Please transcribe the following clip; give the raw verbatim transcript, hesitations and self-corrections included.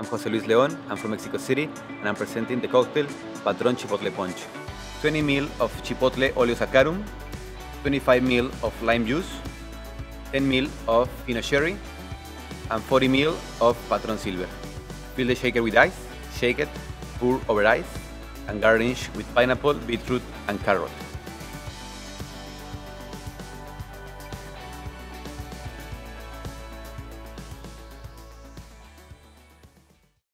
I'm José Luis León, I'm from Mexico City, and I'm presenting the cocktail Patrón Chipotle Punch. twenty milliliters of Chipotle Oleo Saccharum, twenty-five milliliters of lime juice, ten milliliters of Fino Sherry, and forty milliliters of Patrón Silver. Fill the shaker with ice, shake it, pour over ice, and garnish with pineapple, beetroot, and carrot.